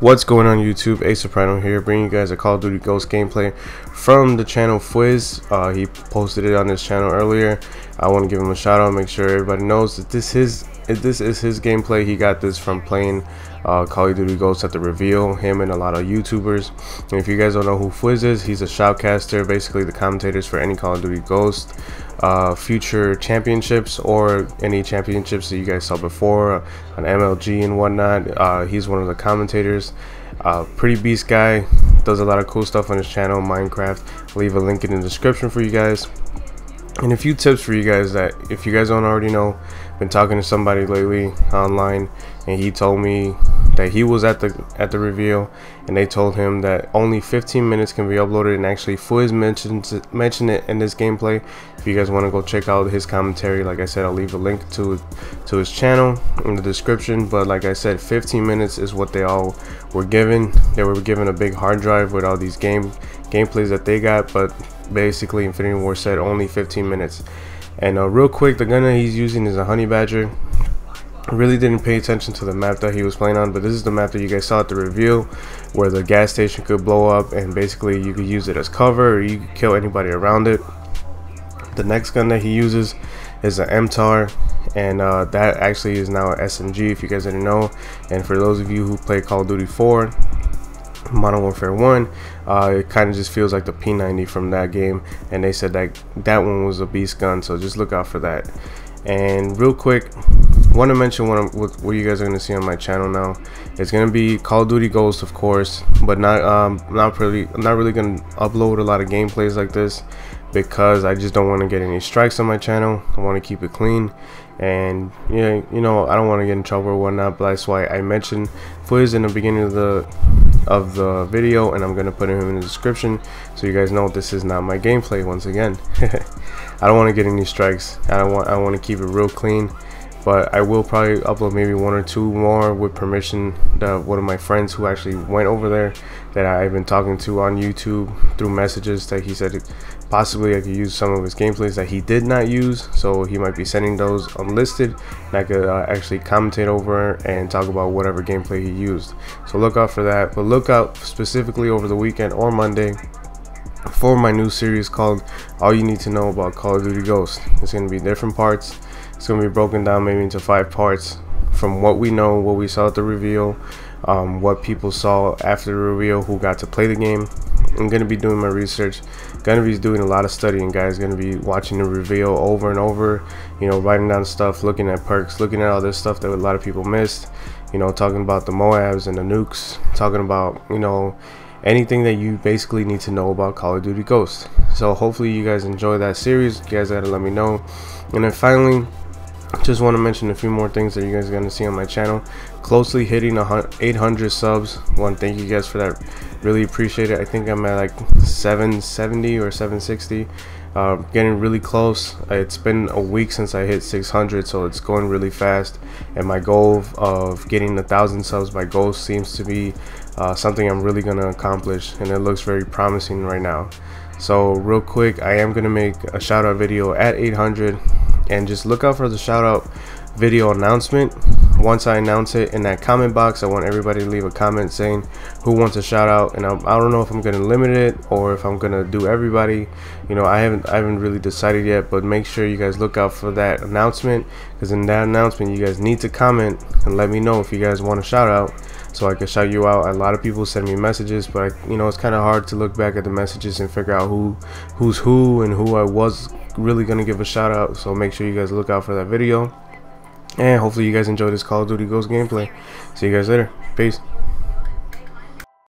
What's going on YouTube? Ace Soprano here, bringing you guys a Call of Duty Ghost gameplay from the channel Fwiz. He posted it on his channel earlier. I want to give him a shout out, make sure everybody knows that this is his gameplay. He got this from playing Call of Duty Ghost at the reveal, him and a lot of YouTubers. And if you guys don't know who Fwiz is, he's a shoutcaster, basically the commentators for any Call of Duty Ghost future championships or any championships that you guys saw before on MLG and whatnot. He's one of the commentators. Pretty beast guy, does a lot of cool stuff on his channel, Minecraft. I'll leave a link in the description for you guys. And a few tips for you guys that if you guys don't already know, been talking to somebody lately online, and he told me that he was at the reveal, and they told him that only 15 minutes can be uploaded, and actually Fwiz mentioned it in this gameplay. If you guys want to go check out his commentary, like I said, I'll leave a link to his channel in the description. But like I said, 15 minutes is what they all were given. They were given a big hard drive with all these gameplays that they got, but basically Infinity Ward said only 15 minutes. And real quick, the gun that he's using is a Honey Badger. I really didn't pay attention to the map that he was playing on, but this is the map that you guys saw at the reveal, where the gas station could blow up and basically you could use it as cover, or you could kill anybody around it. The next gun that he uses is an MTAR, and that actually is now an SMG if you guys didn't know. And for those of you who play Call of Duty 4 Modern Warfare 1, it kind of just feels like the P90 from that game, and they said that that one was a beast gun, so just look out for that. And real quick, want to mention what you guys are going to see on my channel now. It's going to be Call of Duty Ghost, of course, but not really going to upload a lot of gameplays like this, because I just don't want to get any strikes on my channel. I want to keep it clean, and yeah, you know, I don't want to get in trouble or whatnot. But that's why I mentioned Fwiz in the beginning of the video, and I'm gonna put him in the description so you guys know this is not my gameplay once again. I don't want to get any strikes. I want to keep it real clean, but I will probably upload maybe one or two more with permission that one of my friends who actually went over there, that I've been talking to on YouTube through messages, that he said possibly I could use some of his gameplays that he did not use, so he might be sending those unlisted, and I could actually commentate over and talk about whatever gameplay he used. So look out for that, but look out specifically over the weekend or Monday for my new series called All You Need to Know About Call of Duty Ghost. It's going to be different parts. It's going to be broken down maybe into 5 parts, from what we know, what we saw at the reveal, what people saw after the reveal who got to play the game. I'm going to be doing my research, going to be doing a lot of studying, guys. Going to be watching the reveal over and over, you know, writing down stuff, looking at perks, looking at all this stuff that a lot of people missed, you know, talking about the MOABs and the nukes, talking about, you know, anything that you basically need to know about Call of Duty Ghost. So hopefully you guys enjoy that series. You guys gotta let me know. And then finally, just want to mention a few more things that you guys are going to see on my channel. Closely hitting 800 subs. One, thank you guys for that, really appreciate it. I think I'm at like 770 or 760, getting really close. It's been a week since I hit 600, so it's going really fast, and my goal of getting 1,000 subs by Ghost seems to be something I'm really going to accomplish, and it looks very promising right now. So real quick, I am going to make a shout out video at 800, and just look out for the shout out video announcement. Once I announce it in that comment box, I want everybody to leave a comment saying who wants a shout out, and I don't know if I'm gonna limit it or if I'm gonna do everybody, you know. I haven't really decided yet, but make sure you guys look out for that announcement, because in that announcement you guys need to comment and let me know if you guys want a shout out, so I can shout you out. A lot of people send me messages, but you know, it's kind of hard to look back at the messages and figure out who's who and who I was really gonna give a shout out. So make sure you guys look out for that video, and hopefully you guys enjoy this Call of Duty Ghost gameplay. See you guys later. Peace.